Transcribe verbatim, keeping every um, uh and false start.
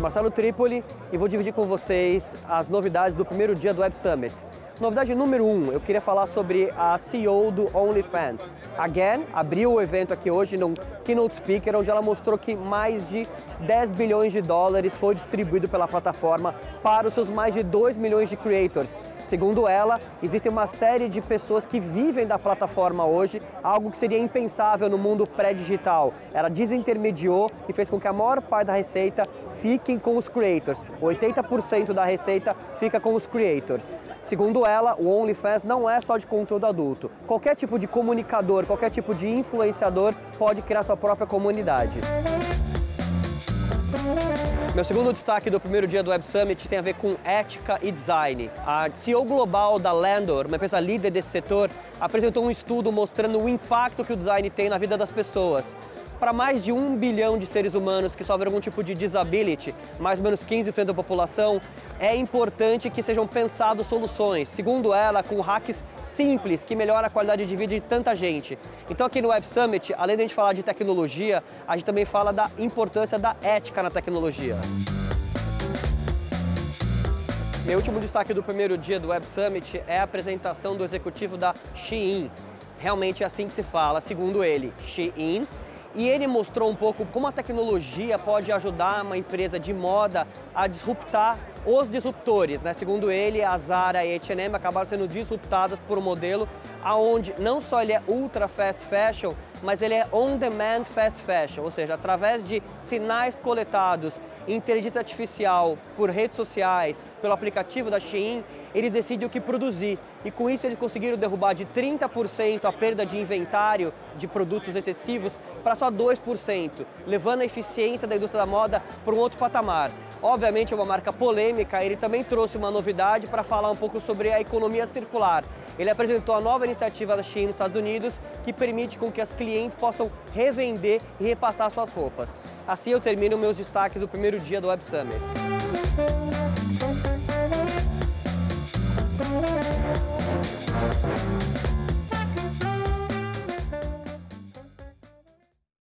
sou Marcelo Tripoli e vou dividir com vocês as novidades do primeiro dia do Web Summit. Novidade número um, eu queria falar sobre a C E O do OnlyFans. A Gwen abriu o evento aqui hoje num Keynote Speaker, onde ela mostrou que mais de dez bilhões de dólares foi distribuído pela plataforma para os seus mais de dois milhões de creators. Segundo ela, existe uma série de pessoas que vivem da plataforma hoje, algo que seria impensável no mundo pré-digital. Ela desintermediou e fez com que a maior parte da receita fique com os creators. oitenta por cento da receita fica com os creators. Segundo ela, o OnlyFans não é só de conteúdo adulto. Qualquer tipo de comunicador, qualquer tipo de influenciador pode criar sua própria comunidade. Meu segundo destaque do primeiro dia do Web Summit tem a ver com ética e design. A C E O global da Landor, uma empresa líder desse setor, apresentou um estudo mostrando o impacto que o design tem na vida das pessoas. Para mais de um bilhão de seres humanos que sofrem algum tipo de disability, mais ou menos quinze por cento da população, é importante que sejam pensadas soluções, segundo ela, com hacks simples que melhoram a qualidade de vida de tanta gente. Então aqui no Web Summit, além de a gente falar de tecnologia, a gente também fala da importância da ética na tecnologia. Meu último destaque do primeiro dia do Web Summit é a apresentação do executivo da Shein. Realmente é assim que se fala, segundo ele, Shein. E ele mostrou um pouco como a tecnologia pode ajudar uma empresa de moda a disruptar os disruptores, né? Segundo ele, a Zara e a H e M acabaram sendo disruptadas por um modelo onde não só ele é ultra fast fashion, mas ele é on-demand fast fashion, ou seja, através de sinais coletados, inteligência artificial, por redes sociais, pelo aplicativo da Shein, eles decidem o que produzir. E com isso eles conseguiram derrubar de trinta por cento a perda de inventário de produtos excessivos para só dois por cento, levando a eficiência da indústria da moda para um outro patamar. Obviamente é uma marca polêmica, ele também trouxe uma novidade para falar um pouco sobre a economia circular. Ele apresentou a nova iniciativa da Shein nos Estados Unidos, que permite com que as clientes possam revender e repassar suas roupas. Assim eu termino meus destaques do primeiro dia do Web Summit.